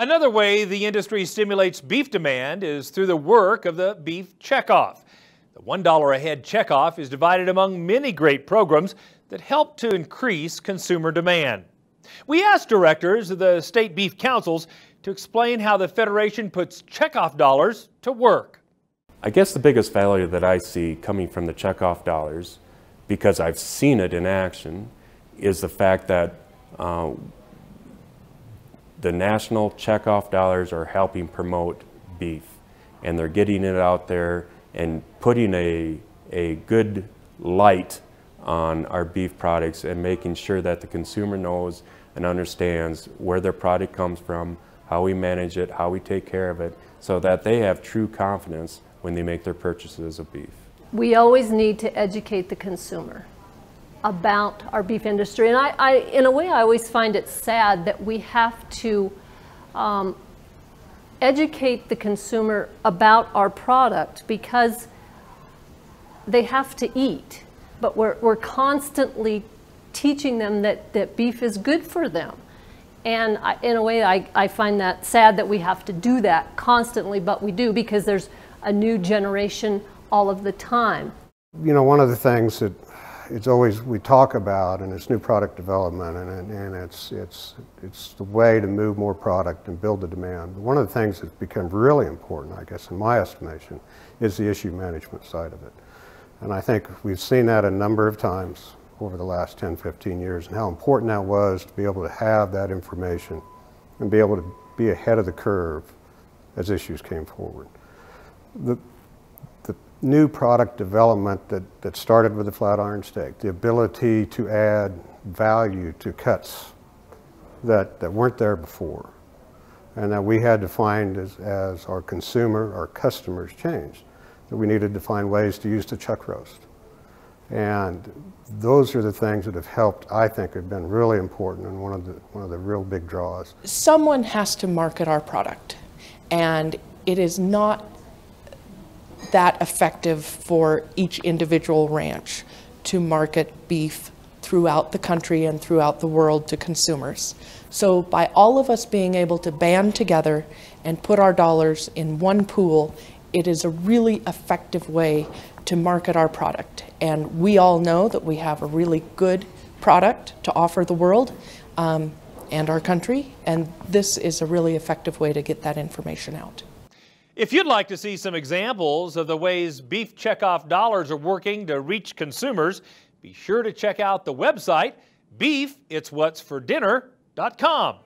Another way the industry stimulates beef demand is through the work of the Beef Checkoff. The $1 a head checkoff is divided among many great programs that help to increase consumer demand. We asked directors of the state beef councils to explain how the Federation puts checkoff dollars to work. I guess the biggest value that I see coming from the checkoff dollars, because I've seen it in action, is the fact that the national checkoff dollars are helping promote beef, and they're getting it out there and putting a good light on our beef products and making sure that the consumer knows and understands where their product comes from, how we manage it, how we take care of it, so that they have true confidence when they make their purchases of beef. We always need to educate the consumer about our beef industry, and I in a way I always find it sad that we have to educate the consumer about our product because they have to eat, but we're constantly teaching them that beef is good for them. And I find that sad that we have to do that constantly, but we do, because there's a new generation all of the time. You know, one of the things that it's always we talk about, and it's new product development, and it's the way to move more product and build the demand. But one of the things that's become really important, I guess, in my estimation, is the issue management side of it. And I think we've seen that a number of times over the last 10, 15 years, and how important that was to be able to have that information and be able to be ahead of the curve as issues came forward. The new product development that started with the flat iron steak, the ability to add value to cuts that weren't there before, and that we had to find as our consumer, our customers changed, that we needed to find ways to use the chuck roast. And those are the things that have helped, I think, have been really important, and one of the real big draws. Someone has to market our product, and it is not that effective for each individual ranch to market beef throughout the country and throughout the world to consumers. So by all of us being able to band together and put our dollars in one pool, it is a really effective way to market our product. And we all know that we have a really good product to offer the world and our country, and this is a really effective way to get that information out. If you'd like to see some examples of the ways Beef Checkoff dollars are working to reach consumers, be sure to check out the website, BeefItsWhatsForDinner.com.